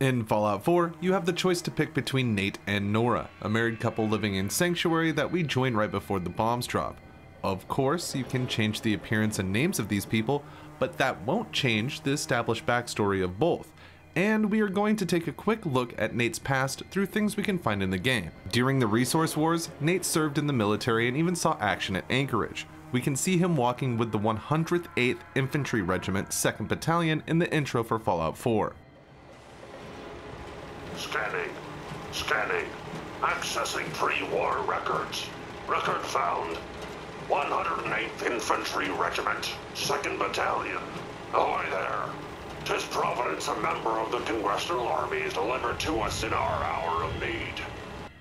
In Fallout 4, you have the choice to pick between Nate and Nora, a married couple living in Sanctuary that we join right before the bombs drop. Of course, you can change the appearance and names of these people, but that won't change the established backstory of both. And we are going to take a quick look at Nate's past through things we can find in the game. During the Resource Wars, Nate served in the military and even saw action at Anchorage. We can see him walking with the 108th Infantry Regiment 2nd Battalion in the intro for Fallout 4. Scanning. Accessing pre-war records. Record found. 108th Infantry Regiment, 2nd Battalion. Ahoy there. 'Tis Providence, a member of the Congressional Army, is delivered to us in our hour of need.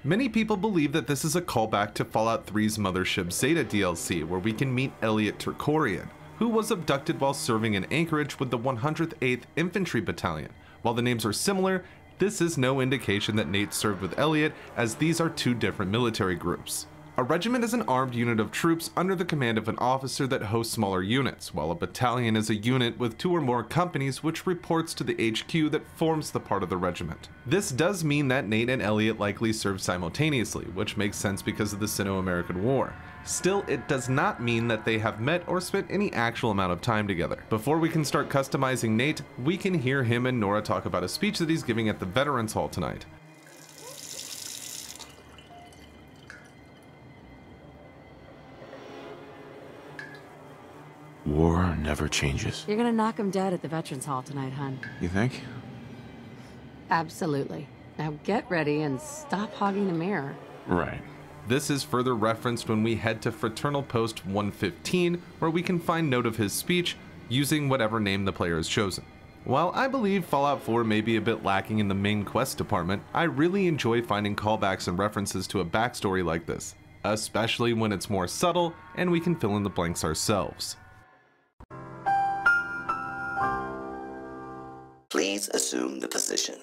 Many people believe that this is a callback to Fallout 3's Mothership Zeta DLC, where we can meet Elliot Turkorian, who was abducted while serving in Anchorage with the 108th Infantry Battalion. While the names are similar, this is no indication that Nate served with Elliot, as these are two different military groups. A regiment is an armed unit of troops under the command of an officer that hosts smaller units, while a battalion is a unit with two or more companies which reports to the HQ that forms the part of the regiment. This does mean that Nate and Elliot likely served simultaneously, which makes sense because of the Sino-American War. Still, it does not mean that they have met or spent any actual amount of time together. Before we can start customizing Nate, we can hear him and Nora talk about a speech that he's giving at the Veterans Hall tonight. War never changes. You're gonna knock him dead at the Veterans Hall tonight, hun. You think? Absolutely. Now get ready and stop hogging the mirror. Right. This is further referenced when we head to Fraternal Post 115, where we can find note of his speech using whatever name the player has chosen. While I believe Fallout 4 may be a bit lacking in the main quest department, I really enjoy finding callbacks and references to a backstory like this, especially when it's more subtle and we can fill in the blanks ourselves. Please assume the position.